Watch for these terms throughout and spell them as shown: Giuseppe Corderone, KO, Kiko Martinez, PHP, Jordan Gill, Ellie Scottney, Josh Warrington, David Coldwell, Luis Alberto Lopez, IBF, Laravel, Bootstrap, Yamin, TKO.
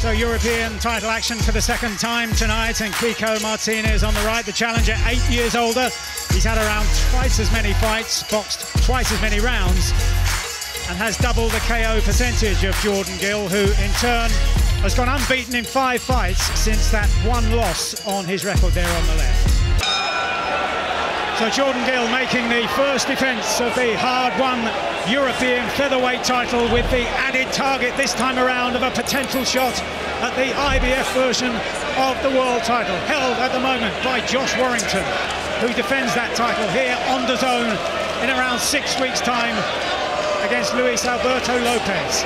So European title action for the second time tonight, and Kiko Martinez on the right, the challenger, 8 years older. He's had around twice as many fights, boxed twice as many rounds, and has double the KO percentage of Jordan Gill, who in turn has gone unbeaten in 5 fights since that one loss on his record there on the left. So Jordan Gill making the first defence of the hard-won European featherweight title, with the added target this time around of a potential shot at the IBF version of the world title, held at the moment by Josh Warrington, who defends that title here on DAZN in around 6 weeks' time against Luis Alberto Lopez.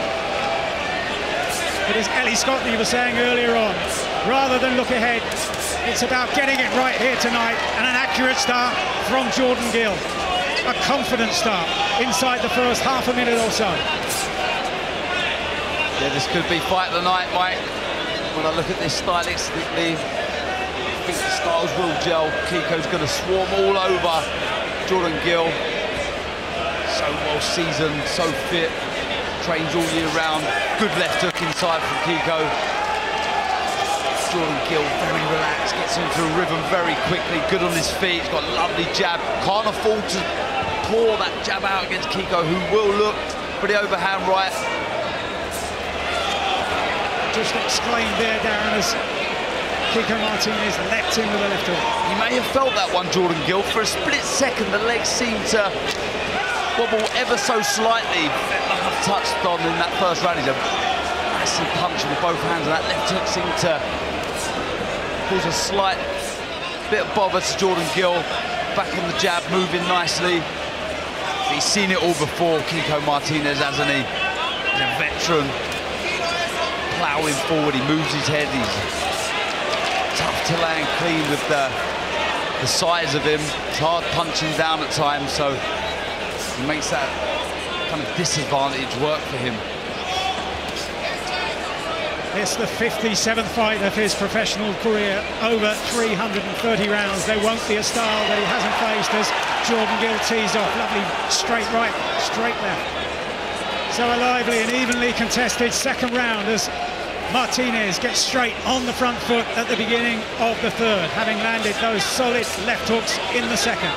It is Ellie Scottney was saying earlier on, rather than look ahead, it's about getting it right here tonight, and an accurate start from Jordan Gill. A confident start inside the first half a minute or so. Yeah, this could be fight of the night, Mike. When I look at this stylistically, I think the styles will gel. Kiko's going to swarm all over Jordan Gill. So well seasoned, so fit, trains all year round. Good left hook inside from Kiko. Jordan Gill very relaxed, gets into a rhythm very quickly, good on his feet, he's got a lovely jab, can't afford to pour that jab out against Kiko, who will look pretty overhand right. Just exclaimed there, Darren, as Kiko Martinez leapt in with a left hook. He may have felt that one, Jordan Gill. For a split second, the legs seemed to wobble ever so slightly. I've touched on in that first round, he's a massive punch with both hands, and that left hook seemed to cause a slight bit of bother to Jordan Gill. Back on the jab, moving nicely. He's seen it all before, Kiko Martinez, hasn't he? He's a veteran, ploughing forward, he moves his head, he's tough to land clean with the size of him. It's hard punching down at times, so he makes that kind of disadvantage work for him. It's the 57th fight of his professional career, over 330 rounds. There won't be a style that he hasn't faced, as Jordan Gill tees off. Lovely straight right, straight left. So a lively and evenly contested second round, as Martinez gets straight on the front foot at the beginning of the third, having landed those solid left hooks in the second.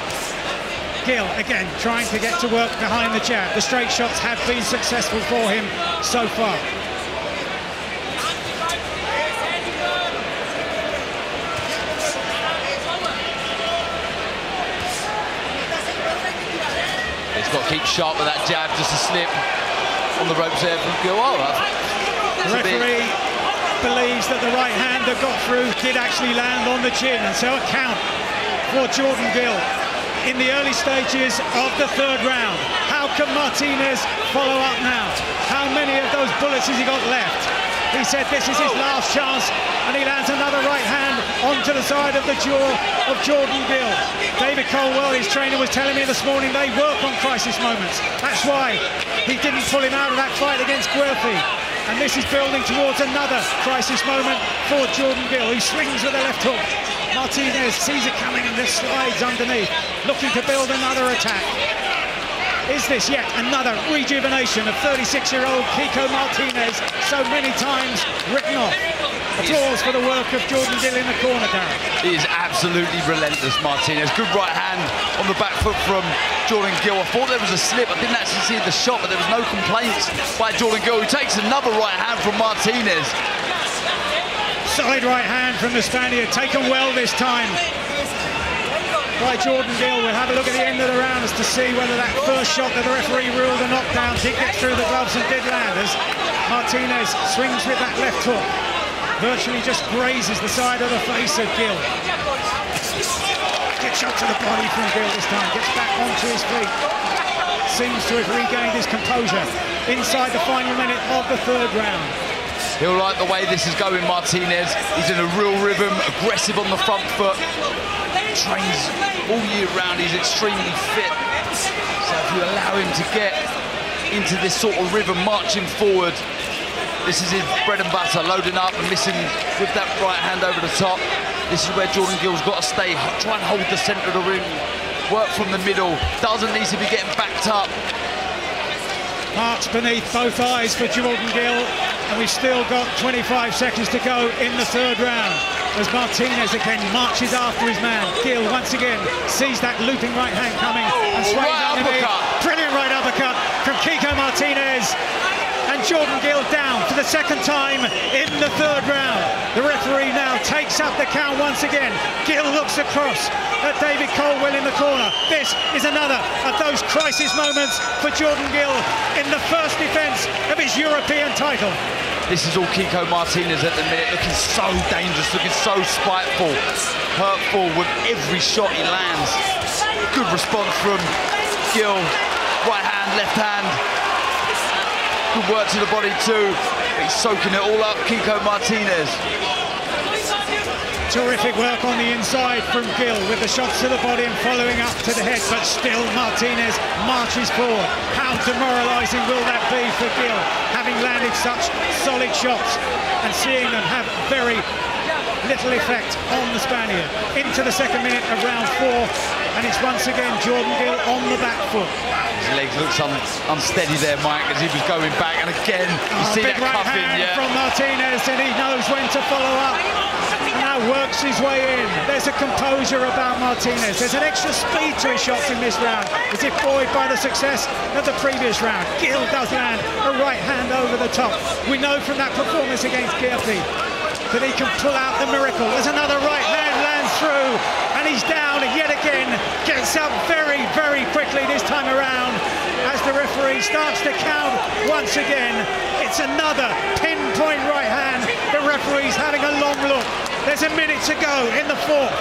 Gill, again, trying to get to work behind the jab. The straight shots have been successful for him so far. He's got to keep sharp with that jab, just a snip on the ropes there from Gill. Oh, the referee believes that the right hand that got through did actually land on the chin, and so a count for Jordan Gill in the early stages of the third round. How can Martinez follow up now? How many of those bullets has he got left? He said this is his last chance, and he lands another right hand onto the side of the jaw of Jordan Gill. David Coldwell, his trainer, was telling me this morning they work on crisis moments. That's why he didn't pull him out of that fight against Guelfi. And this is building towards another crisis moment for Jordan Gill. He swings with a left hook. Martinez sees it coming and just slides underneath, looking to build another attack. Is this yet another rejuvenation of 36-year-old Kiko Martinez, so many times written off? Applause for the work of Jordan Gill in the corner, Darren. He is absolutely relentless, Martinez. Good right hand on the back foot from Jordan Gill. I thought there was a slip. I didn't actually see the shot, but there was no complaints by Jordan Gill, who takes another right hand from Martinez. Solid right hand from the Spaniard, taken well this time by Jordan Gill. We'll have a look at the end of the round as to see whether that first shot that the referee ruled a knockdown did get through the gloves and did land, as Martinez swings with that left hook. Virtually just grazes the side of the face of Gill. Good shot to the body from Gill this time, gets back onto his feet. Seems to have regained his composure inside the final minute of the third round. He'll like the way this is going, Martinez. He's in a real rhythm, aggressive on the front foot. Trains all year round, he's extremely fit. So if you allow him to get into this sort of rhythm, marching forward, this is his bread and butter, loading up and missing with that right hand over the top. This is where Jordan Gill's got to stay, try and hold the centre of the ring, work from the middle, doesn't need to be getting backed up. Marks beneath both eyes for Jordan Gill, and we've still got 25 seconds to go in the third round as Martinez again marches after his man. Gill once again sees that looping right hand coming and sways out of it. Brilliant right uppercut from Kiko Martinez, and Jordan Gill down for the second time in the third round. The referee now takes up the count once again. Gill looks across at David Coldwell in the corner. This is another of those crisis moments for Jordan Gill in the first defence of his European title. This is all Kiko Martinez at the minute, looking so dangerous, looking so spiteful, hurtful with every shot he lands. Good response from Gill. Right hand, left hand. Good work to the body too. He's soaking it all up, Kiko Martinez. Terrific work on the inside from Gill with the shots to the body and following up to the head, but still Martinez marches forward. How demoralising will that be for Gill, having landed such solid shots and seeing them have very little effect on the Spaniard. Into the second minute of round four, and it's once again Jordan Gill on the back foot. His legs looks unsteady there, Mike, as he was going back, and again you see that right cuff in, yeah, from Martinez, and he knows when to follow up. Now works his way in. There's a composure about Martinez. There's an extra speed to his shots in this round, as if buoyed by the success of the previous round. Gill does land a right hand over the top. We know from that performance against Giuseppe that he can pull out the miracle. There's another right hand lands through, and he's down yet again. Gets up very, very quickly this time around as the referee starts to count once again. It's another pinpoint right hand. The referee's having a long look. There's a minute to go in the fourth.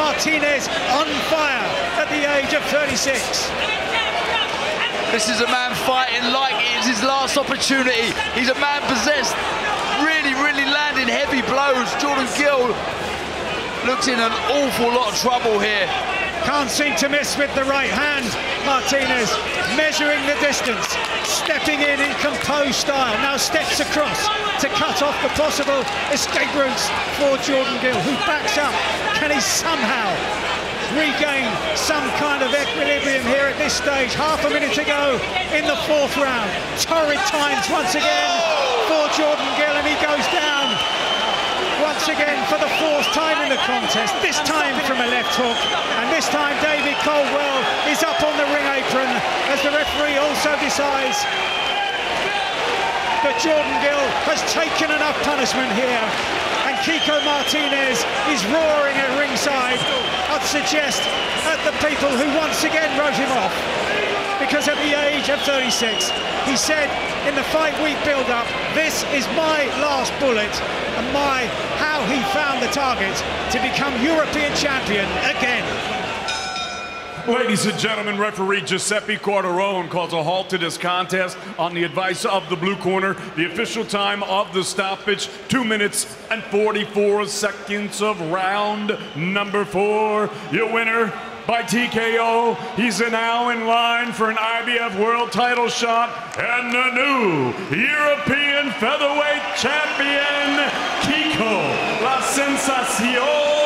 Martinez on fire at the age of 36. This is a man fighting like it's his last opportunity. He's a man possessed, really, really landing heavy blows. Jordan Gill looks in an awful lot of trouble here. Can't seem to miss with the right hand. Martinez measuring the distance, stepping in composed style, now steps across to cut off the possible escape routes for Jordan Gill, who backs up. Can he somehow regain some kind of equilibrium here at this stage? Half a minute to go in the fourth round. Torrid times once again for Jordan Gill, and he goes down once again for the fourth time in the contest, this time from a left hook, and this time David Coldwell is up on the ring apron as the referee also decides that Jordan Gill has taken enough punishment here, and Kiko Martinez is roaring at ringside. I'd suggest at the people who once again wrote him off because at the age of 36. He said in the 5-week build-up, this is my last bullet, and how he found the target to become European champion again. Ladies and gentlemen, referee Giuseppe Corderone calls a halt to this contest on the advice of the blue corner. The official time of the stoppage, 2 minutes and 44 seconds of round number four. Your winner by TKO, he's now in line for an IBF world title shot, and the new European featherweight champion, Kiko La Sensación.